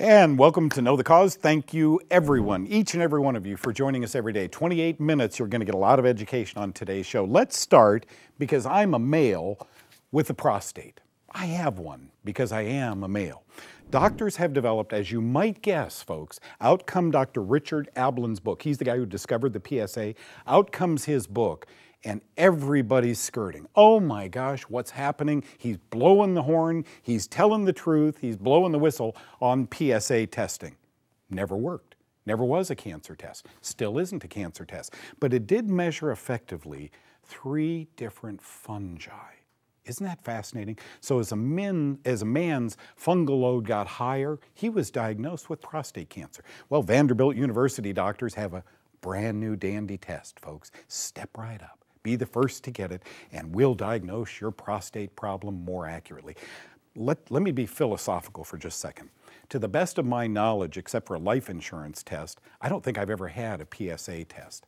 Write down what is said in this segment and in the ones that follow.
And welcome to Know the Cause. Thank you everyone, each and every one of you, for joining us every day. 28 minutes, you're going to get a lot of education on today's show. Let's start, because I'm a male with a prostate. I have one because I am a male. Doctors have developed, as you might guess, folks, out comes Dr. Richard Ablin's book. He's the guy who discovered the PSA. Out comes his book, and everybody's skirting. Oh my gosh, what's happening? He's blowing the horn, he's telling the truth, he's blowing the whistle on PSA testing. Never worked. Never was a cancer test. Still isn't a cancer test. But it did measure effectively 3 different fungi. Isn't that fascinating? So as a man's fungal load got higher, he was diagnosed with prostate cancer. Well, Vanderbilt University doctors have a brand new dandy test, folks. Step right up. Be the first to get it, and we'll diagnose your prostate problem more accurately. Let me be philosophical for just a second. To the best of my knowledge, except for a life insurance test, I don't think I've ever had a PSA test.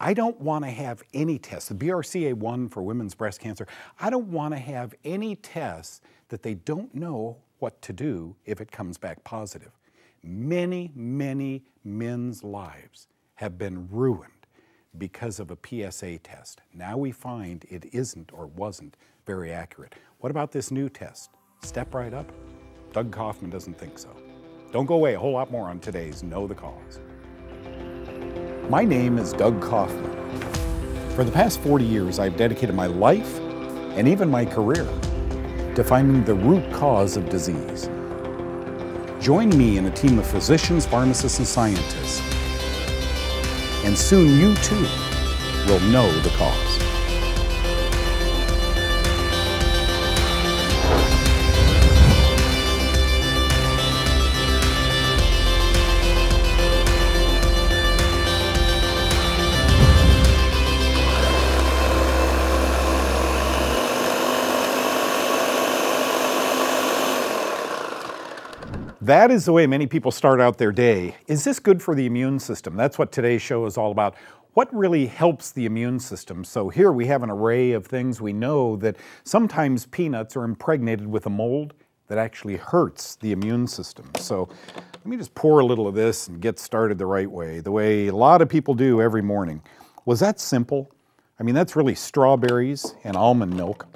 I don't want to have any tests, the BRCA1 for women's breast cancer, I don't want to have any tests that they don't know what to do if it comes back positive. Many, many men's lives have been ruined because of a PSA test. Now we find it isn't or wasn't very accurate. What about this new test? Step right up. Doug Kaufman doesn't think so. Don't go away, a whole lot more on today's Know the Cause. My name is Doug Kaufman. For the past 40 years, I've dedicated my life and even my career to finding the root cause of disease. Join me and a team of physicians, pharmacists, and scientists, and soon you too will know the cause. That is the way many people start out their day. Is this good for the immune system? That's what today's show is all about. What really helps the immune system? So here we have an array of things. We know that sometimes peanuts are impregnated with a mold that actually hurts the immune system. So let me just pour a little of this and get started the way a lot of people do every morning. Was that simple? I mean, that's really strawberries and almond milk.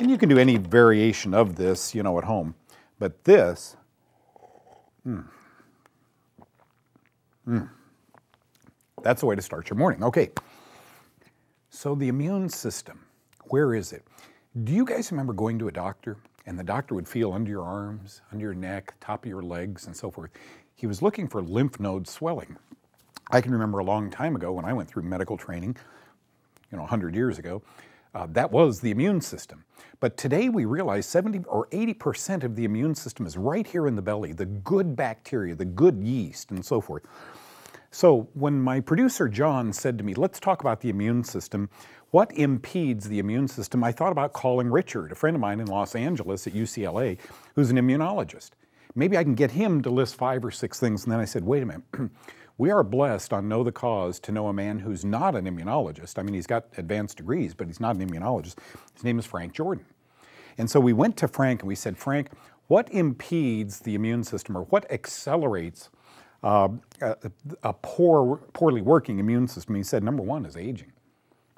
And you can do any variation of this, you know, at home. But this, that's the way to start your morning. Okay, so the immune system, where is it? Do you guys remember going to a doctor and the doctor would feel under your arms, under your neck, top of your legs, and so forth? He was looking for lymph node swelling. I can remember a long time ago when I went through medical training, you know, 100 years ago, that was the immune system. But today we realize 70 or 80% of the immune system is right here in the belly, the good bacteria, the good yeast, and so forth. So when my producer John said to me, let's talk about the immune system, what impedes the immune system, I thought about calling Richard, a friend of mine in Los Angeles at UCLA, who's an immunologist. Maybe I can get him to list 5 or 6 things, and then I said, wait a minute. We are blessed on Know the Cause to know a man who's not an immunologist. I mean, he's got advanced degrees, but he's not an immunologist. His name is Frank Jordan. And so we went to Frank and we said, Frank, what impedes the immune system, or what accelerates a poorly working immune system? He said, number one is aging.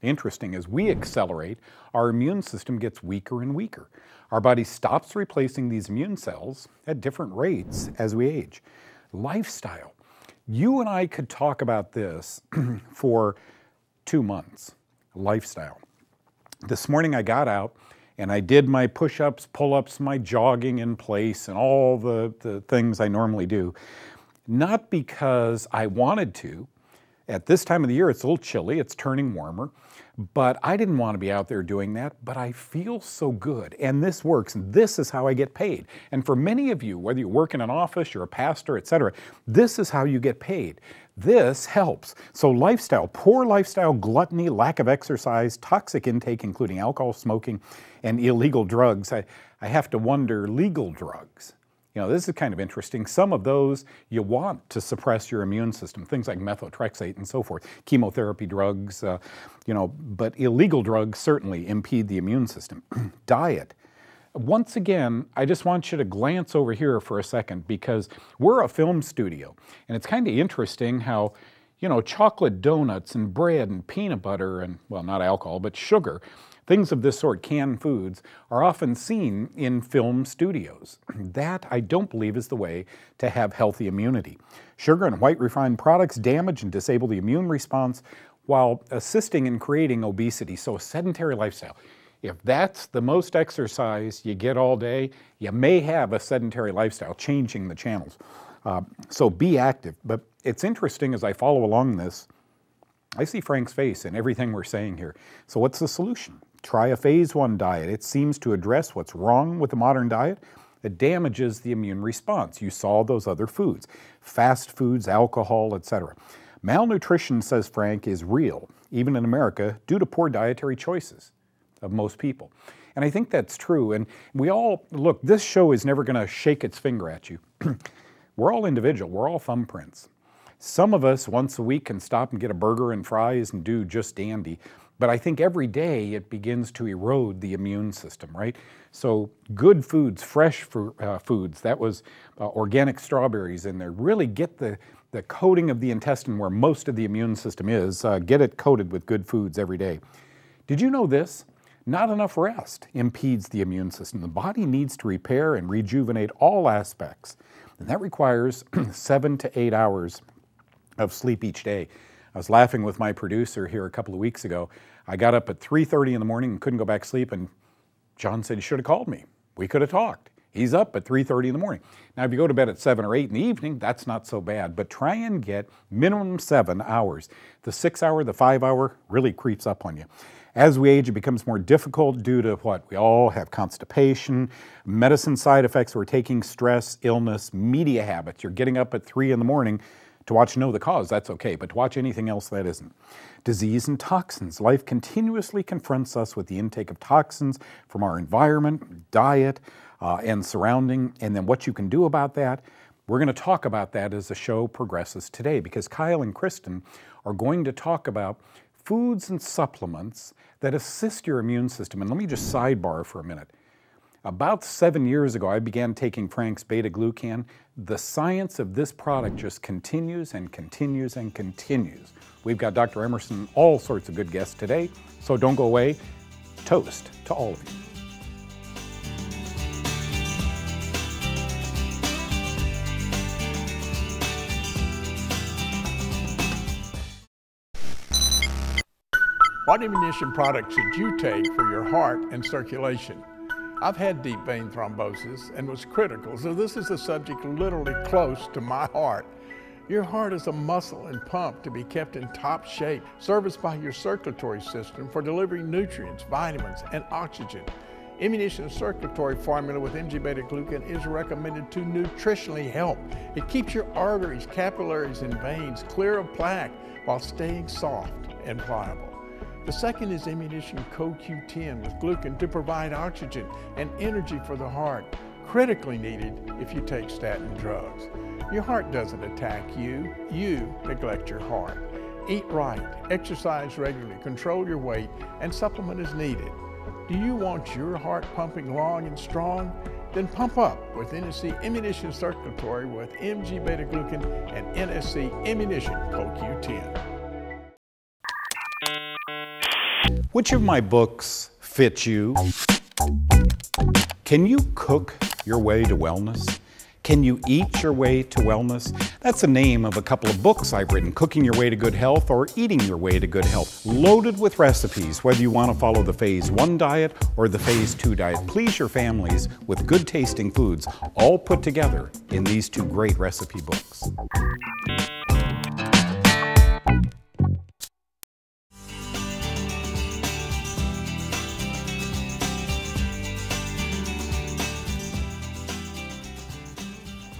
Interesting, as we accelerate, our immune system gets weaker and weaker. Our body stops replacing these immune cells at different rates as we age. Lifestyle. You and I could talk about this for 2 months, lifestyle. This morning I got out and I did my push-ups, pull-ups, my jogging in place, and all the things I normally do. Not because I wanted to. At this time of the year, it's a little chilly, it's turning warmer, but I didn't want to be out there doing that, but I feel so good, and this works, and this is how I get paid. And for many of you, whether you work in an office, you're a pastor, etc., this is how you get paid. This helps. So lifestyle, poor lifestyle, gluttony, lack of exercise, toxic intake, including alcohol, smoking, and illegal drugs. I have to wonder, legal drugs. You know, this is kind of interesting. Some of those you want to suppress your immune system, things like methotrexate and so forth, chemotherapy drugs, but illegal drugs certainly impede the immune system. Diet. Once again, I just want you to glance over here for a second, because we're a film studio, and it's kind of interesting how, you know, chocolate donuts and bread and peanut butter and, well, not alcohol, but sugar, things of this sort, canned foods, are often seen in film studios. That, I don't believe, is the way to have healthy immunity. Sugar and white refined products damage and disable the immune response while assisting in creating obesity. So a sedentary lifestyle. If that's the most exercise you get all day, you may have a sedentary lifestyle, changing the channels. So be active. But it's interesting, as I follow along this, I see Frank's face in everything we're saying here. So what's the solution? Try a Phase 1 diet. It seems to address what's wrong with the modern diet. It damages the immune response. You saw those other foods, fast foods, alcohol, etc. Malnutrition, says Frank, is real, even in America, due to poor dietary choices of most people. And I think that's true. And we all, look, this show is never gonna shake its finger at you. We're all individual, we're all thumbprints. Some of us once a week can stop and get a burger and fries and do just dandy. But I think every day it begins to erode the immune system, right? So good foods, fresh foods, that was organic strawberries in there, really get the coating of the intestine where most of the immune system is, get it coated with good foods every day. Did you know this? Not enough rest impedes the immune system. The body needs to repair and rejuvenate all aspects, and that requires 7 to 8 hours of sleep each day. I was laughing with my producer here a couple of weeks ago. I got up at 3:30 in the morning and couldn't go back to sleep, and John said, "You should have called me. We could have talked." He's up at 3:30 in the morning. Now, if you go to bed at 7 or 8 in the evening, that's not so bad, but try and get minimum 7 hours. The 6 hour, the 5 hour really creeps up on you. As we age, it becomes more difficult due to what? We all have constipation, medicine side effects, we're taking, stress, illness, media habits. You're getting up at 3 in the morning to watch Know the Cause, that's okay, but to watch anything else, that isn't. Disease and toxins. Life continuously confronts us with the intake of toxins from our environment, diet, and surrounding, and then what you can do about that. We're going to talk about that as the show progresses today, because Kyle and Kristen are going to talk about foods and supplements that assist your immune system. And let me just sidebar for a minute. About 7 years ago, I began taking Frank's beta-glucan. The science of this product just continues and continues and continues. We've got Dr. Emerson, all sorts of good guests today, so don't go away. Toast to all of you. What immunization products should you take for your heart and circulation? I've had deep vein thrombosis and was critical, so this is a subject literally close to my heart. Your heart is a muscle and pump to be kept in top shape, serviced by your circulatory system for delivering nutrients, vitamins, and oxygen. Immunization circulatory formula with MG beta glucan is recommended to nutritionally help. It keeps your arteries, capillaries, and veins clear of plaque while staying soft and pliable. The second is Immunition CoQ10 with glucan to provide oxygen and energy for the heart, critically needed if you take statin drugs. Your heart doesn't attack you, you neglect your heart. Eat right, exercise regularly, control your weight, and supplement as needed. Do you want your heart pumping long and strong? Then pump up with NSC Immunition Circulatory with MG beta glucan and NSC Immunition CoQ10. Which of my books fits you? Can you cook your way to wellness? Can you eat your way to wellness? That's the name of a couple of books I've written, Cooking Your Way to Good Health or Eating Your Way to Good Health, loaded with recipes, whether you want to follow the Phase 1 diet or the Phase 2 diet. Please your families with good tasting foods, all put together in these two great recipe books.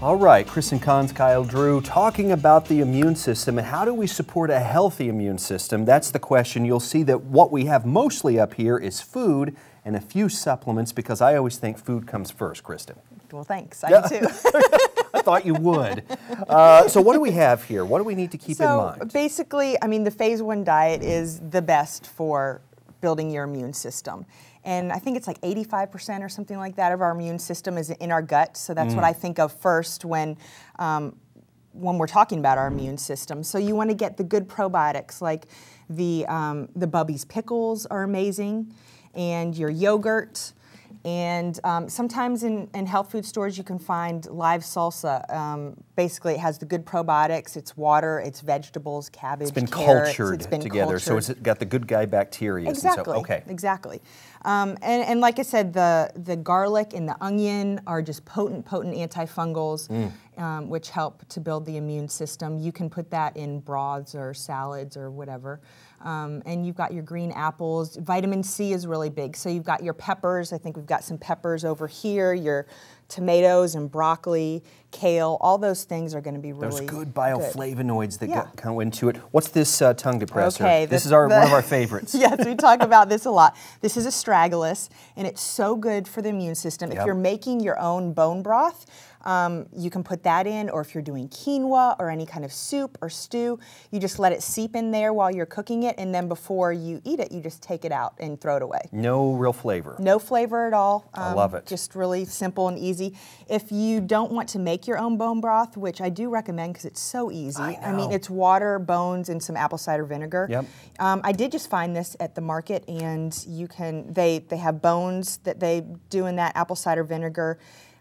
All right, Kristen Kahn's Kyle Drew talking about the immune system and how do we support a healthy immune system? That's the question. You'll see that what we have mostly up here is food and a few supplements, because I always think food comes first, Kristen. Well, thanks. I do too. I thought you would. So what do we have here? What do we need to keep in mind? So basically, I mean, the Phase 1 diet is the best for building your immune system. And I think it's like 85% or something like that of our immune system is in our gut. So that's what I think of first when we're talking about our immune system. So you want to get the good probiotics, like the Bubby's Pickles are amazing, and your yogurt. And sometimes in health food stores you can find live salsa. Basically, it has the good probiotics. It's water, it's vegetables, cabbage, it's been carrots, cultured it's been together, cultured. So it's got the good guy bacteria. Exactly. So, okay. Exactly. And like I said, the garlic and the onion are just potent antifungals, which help to build the immune system. You can put that in broths or salads or whatever. And you've got your green apples. Vitamin C is really big. So you've got your peppers. I think we've got some peppers over here, your tomatoes and broccoli, kale. All those things are going to be really good. Those good bioflavonoids that go into it. What's this tongue depressor? Okay, this is one of our favorites. Yes, we talk about this a lot. This is astragalus, and it's so good for the immune system. Yep. If you're making your own bone broth, you can put that in, or if you're doing quinoa or any kind of soup or stew, you just let it seep in there while you're cooking it, and then before you eat it, you just take it out and throw it away. No real flavor. No flavor at all. I love it. Just really simple and easy. If you don't want to make your own bone broth, which I do recommend because it's so easy. I mean, it's water, bones, and some apple cider vinegar. Yep. I did just find this at the market, and you can, they have bones that they do in that apple cider vinegar.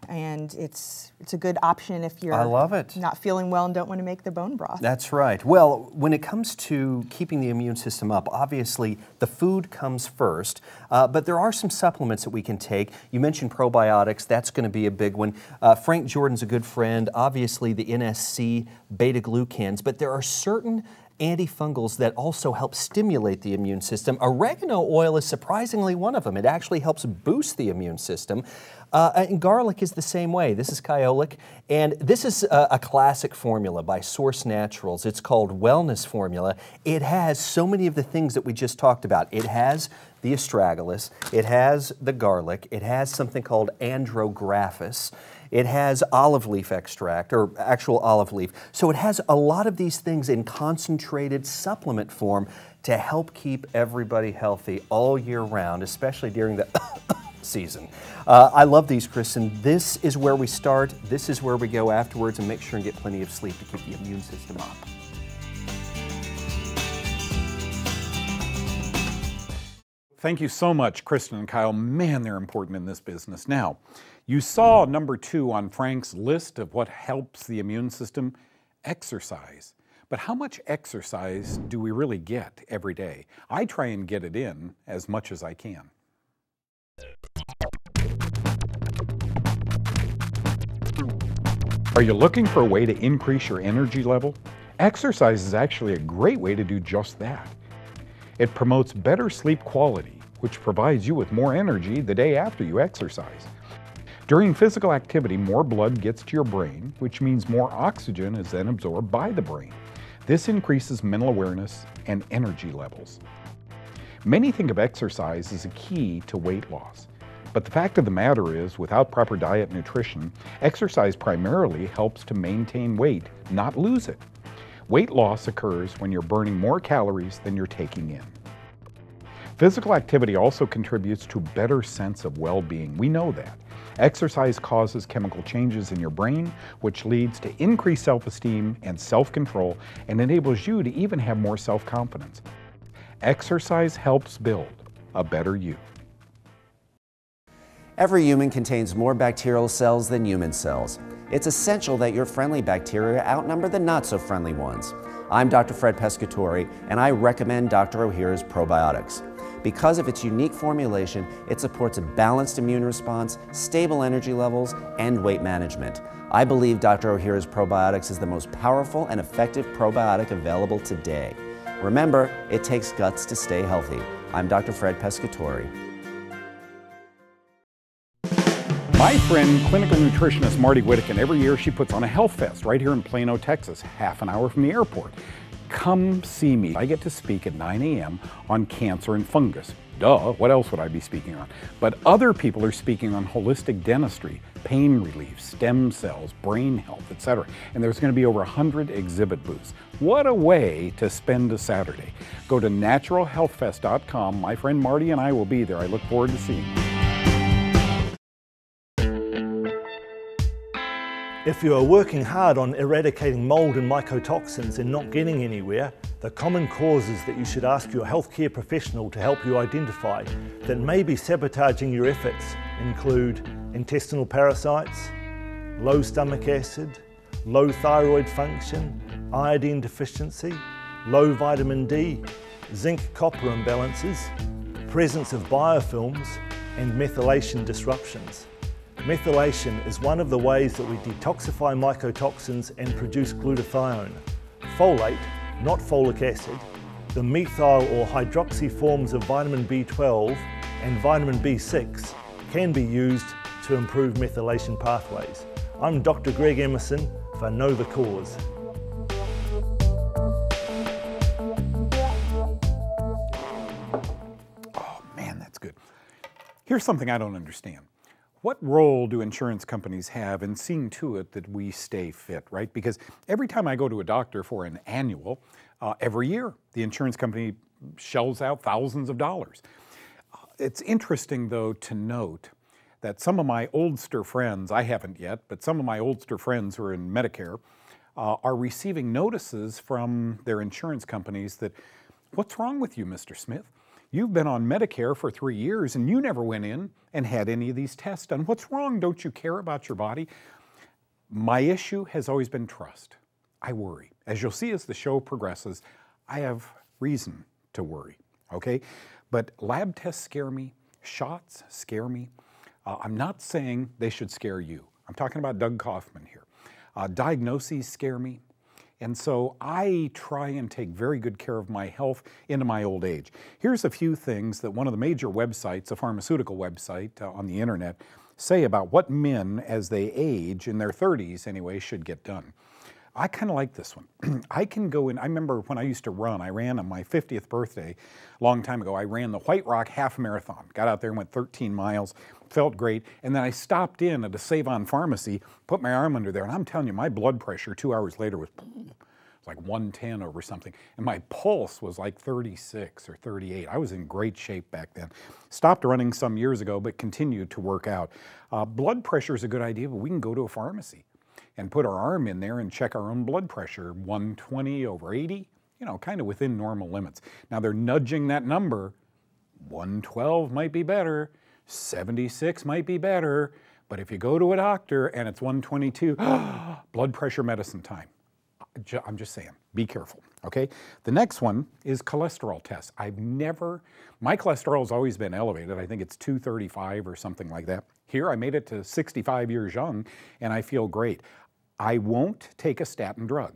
And it's a good option if you're not feeling well and don't want to make the bone broth. That's right. Well, when it comes to keeping the immune system up, obviously the food comes first, but there are some supplements that we can take. You mentioned probiotics. That's going to be a big one. Frank Jordan's a good friend. Obviously the NSC, beta-glucans, but there are certain antifungals that also help stimulate the immune system. Oregano oil is surprisingly one of them. It actually helps boost the immune system. And garlic is the same way. This is Kyolic, and this is a classic formula by Source Naturals. It's called Wellness Formula. It has so many of the things that we just talked about. It has the astragalus, it has the garlic, it has something called andrographis, it has olive leaf extract, or actual olive leaf. So it has a lot of these things in concentrated supplement form to help keep everybody healthy all year round, especially during the season. I love these, Kristen. This is where we start, this is where we go afterwards, and make sure and get plenty of sleep to keep the immune system up. Thank you so much, Kristen and Kyle. Man, they're important in this business. Now, you saw number 2 on Frank's list of what helps the immune system, exercise. But how much exercise do we really get every day? I try and get it in as much as I can. Are you looking for a way to increase your energy level? Exercise is actually a great way to do just that. It promotes better sleep quality, which provides you with more energy the day after you exercise. During physical activity, more blood gets to your brain, which means more oxygen is then absorbed by the brain. This increases mental awareness and energy levels. Many think of exercise as a key to weight loss, but the fact of the matter is, without proper diet and nutrition, exercise primarily helps to maintain weight, not lose it. Weight loss occurs when you're burning more calories than you're taking in. Physical activity also contributes to a better sense of well-being. We know that. Exercise causes chemical changes in your brain, which leads to increased self-esteem and self-control, and enables you to even have more self-confidence. Exercise helps build a better you. Every human contains more bacterial cells than human cells. It's essential that your friendly bacteria outnumber the not-so-friendly ones. I'm Dr. Fred Pescatore, and I recommend Dr. O'Hara's probiotics. Because of its unique formulation, it supports a balanced immune response, stable energy levels, and weight management. I believe Dr. O'Hara's probiotics is the most powerful and effective probiotic available today. Remember, it takes guts to stay healthy. I'm Dr. Fred Pescatore. My friend, clinical nutritionist Marty Whitaker, every year she puts on a health fest right here in Plano, Texas, half an hour from the airport. Come see me. I get to speak at 9 a.m. on cancer and fungus. Duh, what else would I be speaking on? But other people are speaking on holistic dentistry, pain relief, stem cells, brain health, etc. And there's going to be over 100 exhibit booths. What a way to spend a Saturday. Go to naturalhealthfest.com. My friend Marty and I will be there. I look forward to seeing you. If you are working hard on eradicating mold and mycotoxins and not getting anywhere, the common causes that you should ask your healthcare professional to help you identify that may be sabotaging your efforts include intestinal parasites, low stomach acid, low thyroid function, iodine deficiency, low vitamin D, zinc-copper imbalances, presence of biofilms, and methylation disruptions. Methylation is one of the ways that we detoxify mycotoxins and produce glutathione, folate, not folic acid, the methyl or hydroxy forms of vitamin B12 and vitamin B6 can be used to improve methylation pathways. I'm Dr. Greg Emerson for Know the Cause. Oh man, that's good. Here's something I don't understand. What role do insurance companies have in seeing to it that we stay fit, right? Because every time I go to a doctor for an annual, every year, the insurance company shells out thousands of dollars. It's interesting, though, to note that some of my oldster friends, I haven't yet, but some of my oldster friends who are in Medicare are receiving notices from their insurance companies that, what's wrong with you, Mr. Smith? You've been on Medicare for 3 years and you never went in and had any of these tests done. What's wrong? Don't you care about your body? My issue has always been trust. I worry. As you'll see as the show progresses, I have reason to worry, okay? But lab tests scare me. Shots scare me. I'm not saying they should scare you. I'm talking about Doug Kaufman here. Diagnoses scare me. And so I try and take very good care of my health into my old age. Here's a few things that one of the major websites, a pharmaceutical website on the internet, say about what men as they age, in their 30s anyway, should get done. I kind of like this one. I can go in, I remember when I used to run, I ran on my 50th birthday, a long time ago, I ran the White Rock Half Marathon. Got out there and went 13 miles, felt great, and then I stopped in at a Save-On Pharmacy, put my arm under there, and I'm telling you, my blood pressure 2 hours later was like 110 over something, and my pulse was like 36 or 38. I was in great shape back then. Stopped running some years ago, but continued to work out. Blood pressure is a good idea, but we can go to a pharmacy and put our arm in there and check our own blood pressure, 120 over 80, you know, kind of within normal limits. Now they're nudging that number, 112 might be better, 76 might be better, but if you go to a doctor and it's 122, blood pressure medicine time. I'm just saying, be careful, okay? The next one is cholesterol tests. My cholesterol's always been elevated. I think it's 235 or something like that. Here I made it to 65 years young and I feel great. I won't take a statin drug.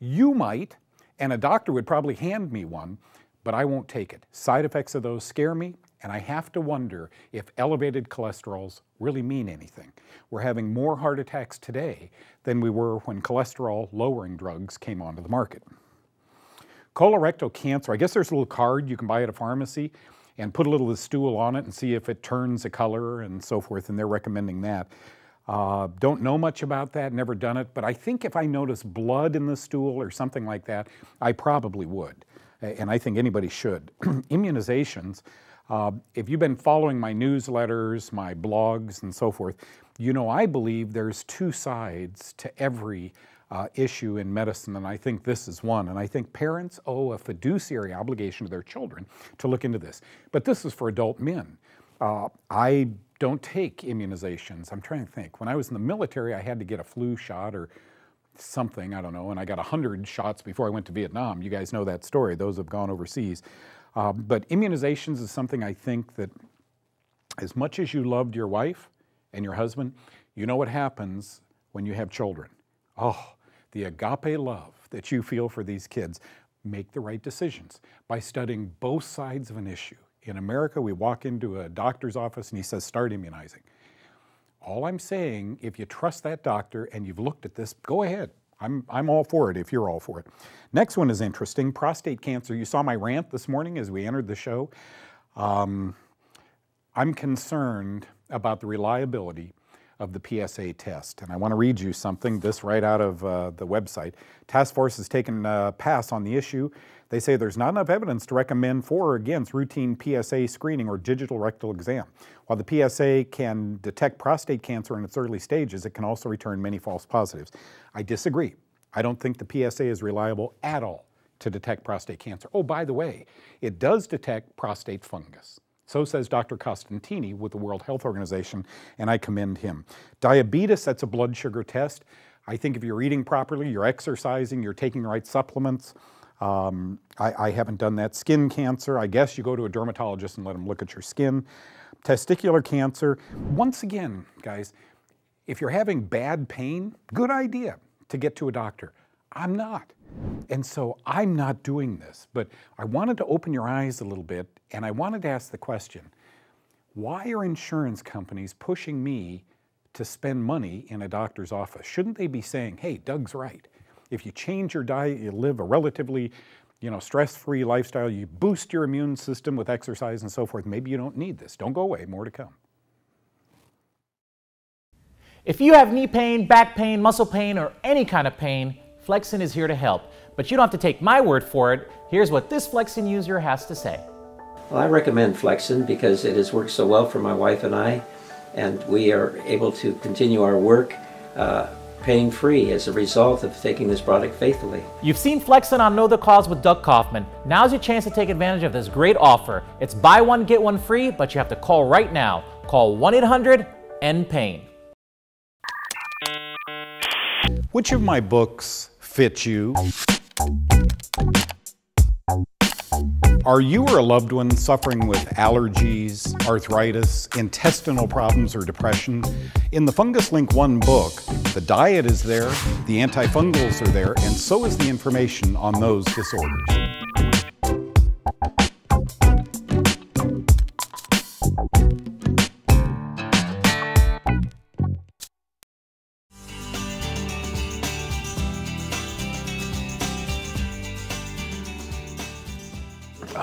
You might, and a doctor would probably hand me one, but I won't take it. Side effects of those scare me, and I have to wonder if elevated cholesterols really mean anything. We're having more heart attacks today than we were when cholesterol-lowering drugs came onto the market. Colorectal cancer, I guess there's a little card you can buy at a pharmacy and put a little of the stool on it and see if it turns a color and so forth, and they're recommending that. Don't know much about that, never done it, but I think if I notice blood in the stool or something like that, I probably would, and I think anybody should. Immunizations, if you've been following my newsletters, my blogs, and so forth, you know I believe there's two sides to every issue in medicine, and I think this is one, and I think parents owe a fiduciary obligation to their children to look into this. But this is for adult men. I don't take immunizations. I'm trying to think. When I was in the military, I had to get a flu shot or something, I don't know, and I got 100 shots before I went to Vietnam. You guys know that story, those who have gone overseas. But immunizations is something I think that as much as you loved your wife and your husband, you know what happens when you have children. Oh, the agape love that you feel for these kids. Make the right decisions by studying both sides of an issue. In America, we walk into a doctor's office and he says, start immunizing. All I'm saying, if you trust that doctor and you've looked at this, go ahead. I'm all for it if you're all for it. Next one is interesting, prostate cancer. You saw my rant this morning as we entered the show. I'm concerned about the reliability of the PSA test. And I want to read you something, this right out of the website. Task Force has taken a pass on the issue. They say there's not enough evidence to recommend for or against routine PSA screening or digital rectal exam. While the PSA can detect prostate cancer in its early stages, it can also return many false positives. I disagree. I don't think the PSA is reliable at all to detect prostate cancer. Oh, by the way, it does detect prostate fungus. So says Dr. Costantini with the World Health Organization, and I commend him. Diabetes, that's a blood sugar test. I think if you're eating properly, you're exercising, you're taking the right supplements. I haven't done that. Skin cancer, I guess you go to a dermatologist and let them look at your skin. Testicular cancer, once again, guys, if you're having bad pain, good idea to get to a doctor. I'm not. And so I'm not doing this, but I wanted to open your eyes a little bit, and I wanted to ask the question, why are insurance companies pushing me to spend money in a doctor's office? Shouldn't they be saying, hey, Doug's right. If you change your diet, you live a relatively, stress-free lifestyle, you boost your immune system with exercise and so forth, maybe you don't need this. Don't go away, more to come. If you have knee pain, back pain, muscle pain, or any kind of pain, Flexin is here to help, but you don't have to take my word for it. Here's what this Flexin user has to say. Well, I recommend Flexin because it has worked so well for my wife and we are able to continue our work pain-free as a result of taking this product faithfully. You've seen Flexin on Know the Cause with Doug Kaufman. Now's your chance to take advantage of this great offer. It's buy one, get one free, but you have to call right now. Call 1-800-END-PAIN. Which of my books fit you? Are you or a loved one suffering with allergies, arthritis, intestinal problems, or depression? In the Fungus Link 1 book, the diet is there, the antifungals are there, and so is the information on those disorders.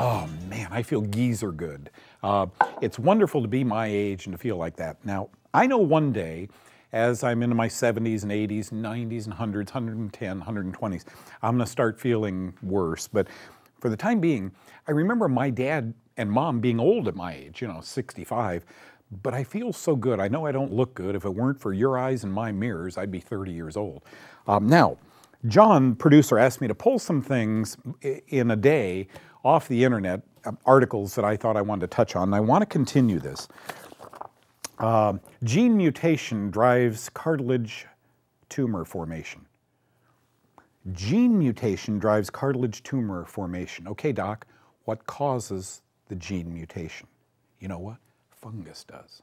Oh man, I feel geezer good. It's wonderful to be my age and to feel like that. Now, I know one day, as I'm into my 70s and 80s, 90s and 100s, 110, 120s, I'm gonna start feeling worse. But for the time being, I remember my dad and mom being old at my age, 65, but I feel so good. I know I don't look good. If it weren't for your eyes and my mirrors, I'd be 30 years old. Now, John, producer, asked me to pull some things in a day off the internet, articles that I thought I wanted to touch on, and I want to continue this. Gene mutation drives cartilage tumor formation. Gene mutation drives cartilage tumor formation. Okay, doc, what causes the gene mutation? You know what? Fungus does.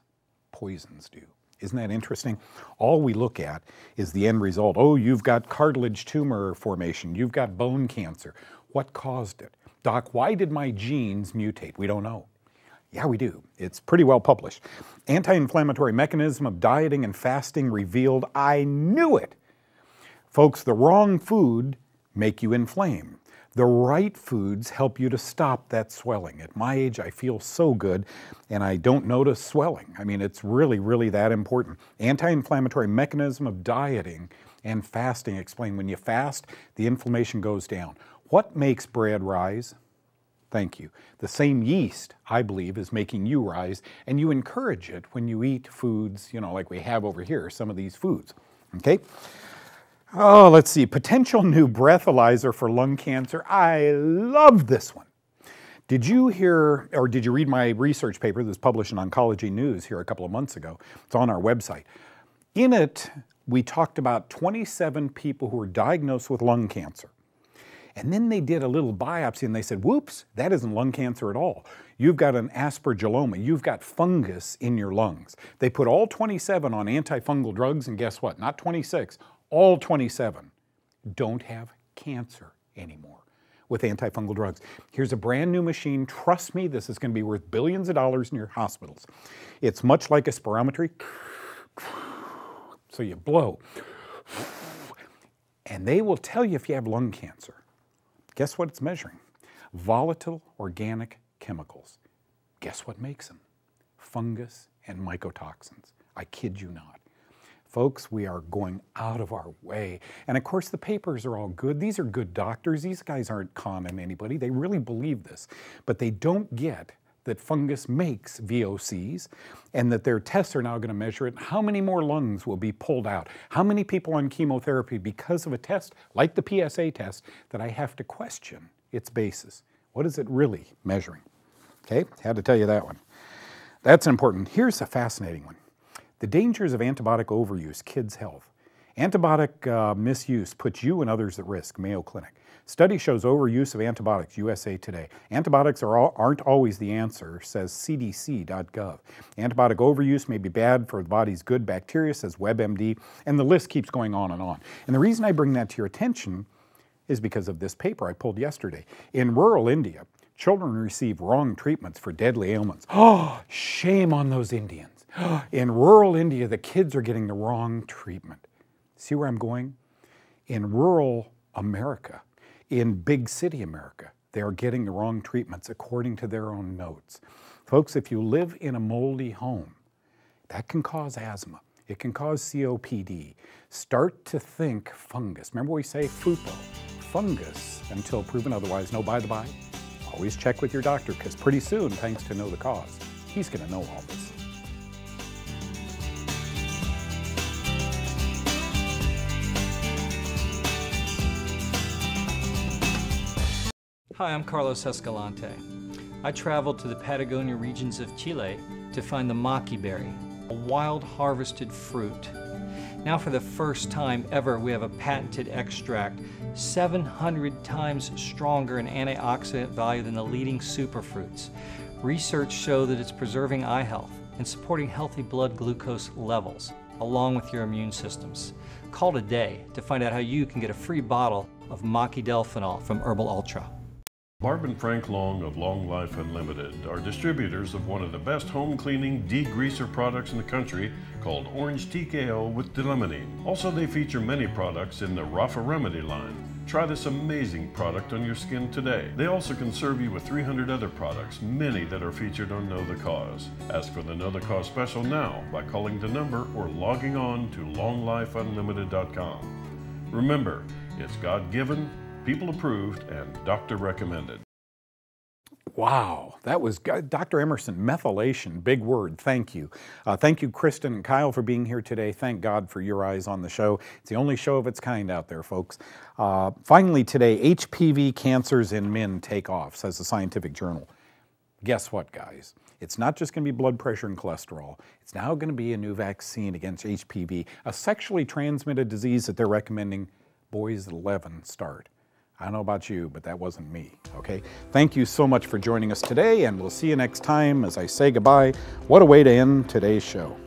Poisons do. Isn't that interesting? All we look at is the end result. Oh, you've got cartilage tumor formation. You've got bone cancer. What caused it? Doc, why did my genes mutate? We don't know. Yeah, we do. It's pretty well published. Anti-inflammatory mechanism of dieting and fasting revealed. I knew it. Folks, the wrong food make you inflame. The right foods help you to stop that swelling. At my age, I feel so good, and I don't notice swelling. I mean, it's really, really that important. Anti-inflammatory mechanism of dieting and fasting explain. When you fast, the inflammation goes down. What makes bread rise? Thank you. The same yeast, I believe, is making you rise, and you encourage it when you eat foods, like we have over here, some of these foods, okay? Oh, let's see, potential new breathalyzer for lung cancer. I love this one. Did you hear, or did you read my research paper that was published in Oncology News here a couple of months ago? It's on our website. In it, we talked about 27 people who were diagnosed with lung cancer. And then they did a little biopsy and they said, whoops, that isn't lung cancer at all. You've got an aspergilloma. You've got fungus in your lungs. They put all 27 on antifungal drugs, and guess what? Not 26, all 27 don't have cancer anymore with antifungal drugs. Here's a brand new machine. Trust me, this is going to be worth billions of dollars in your hospitals. It's much like a spirometry. So you blow. And they will tell you if you have lung cancer. Guess what it's measuring? Volatile organic chemicals. Guess what makes them? Fungus and mycotoxins. I kid you not. Folks, we are going out of our way. And of course, the papers are all good. These are good doctors. These guys aren't conning anybody. They really believe this. But they don't get that fungus makes VOCs and that their tests are now going to measure it. How many more lungs will be pulled out? How many people on chemotherapy because of a test like the PSA test that I have to question its basis? What is it really measuring? Okay, had to tell you that one. That's important. Here's a fascinating one. The dangers of antibiotic overuse, kids' health. Antibiotic misuse puts you and others at risk, Mayo Clinic. Study shows overuse of antibiotics, USA Today. Antibiotics aren't always the answer, says cdc.gov. Antibiotic overuse may be bad for the body's good bacteria, says WebMD, and the list keeps going on and on. And the reason I bring that to your attention is because of this paper I pulled yesterday. In rural India, children receive wrong treatments for deadly ailments. Oh, shame on those Indians. In rural India, the kids are getting the wrong treatment. See where I'm going? In rural America, in big city America, they are getting the wrong treatments according to their own notes. Folks, if you live in a moldy home, that can cause asthma. It can cause COPD. Start to think fungus. Remember we say FUPO, fungus, until proven otherwise. No, by the by, always check with your doctor, because pretty soon, thanks to Know the Cause, he's going to know all this. Hi, I'm Carlos Escalante. I traveled to the Patagonia regions of Chile to find the maqui berry, a wild harvested fruit. Now for the first time ever, we have a patented extract 700 times stronger in antioxidant value than the leading superfruits. Research shows that it's preserving eye health and supporting healthy blood glucose levels, along with your immune systems. Call today to find out how you can get a free bottle of Maqui Delphinol from Herbal Ultra. Barb and Frank Long of Long Life Unlimited are distributors of one of the best home cleaning degreaser products in the country called Orange TKO with Delemine. Also, they feature many products in the Rafa Remedy line. Try this amazing product on your skin today. They also can serve you with 300 other products, many that are featured on Know the Cause. Ask for the Know the Cause special now by calling the number or logging on to longlifeunlimited.com. Remember, it's God-given, people approved, and doctor recommended. Wow, that was Dr. Emerson, methylation, big word, thank you. Thank you, Kristen and Kyle, for being here today. Thank God for your eyes on the show. It's the only show of its kind out there, folks. Finally today, HPV cancers in men take off, says the Scientific Journal. Guess what, guys? It's not just going to be blood pressure and cholesterol. It's now going to be a new vaccine against HPV, a sexually transmitted disease that they're recommending boys at 11 start. I don't know about you, but that wasn't me, okay? Thank you so much for joining us today, and we'll see you next time as I say goodbye. What a way to end today's show.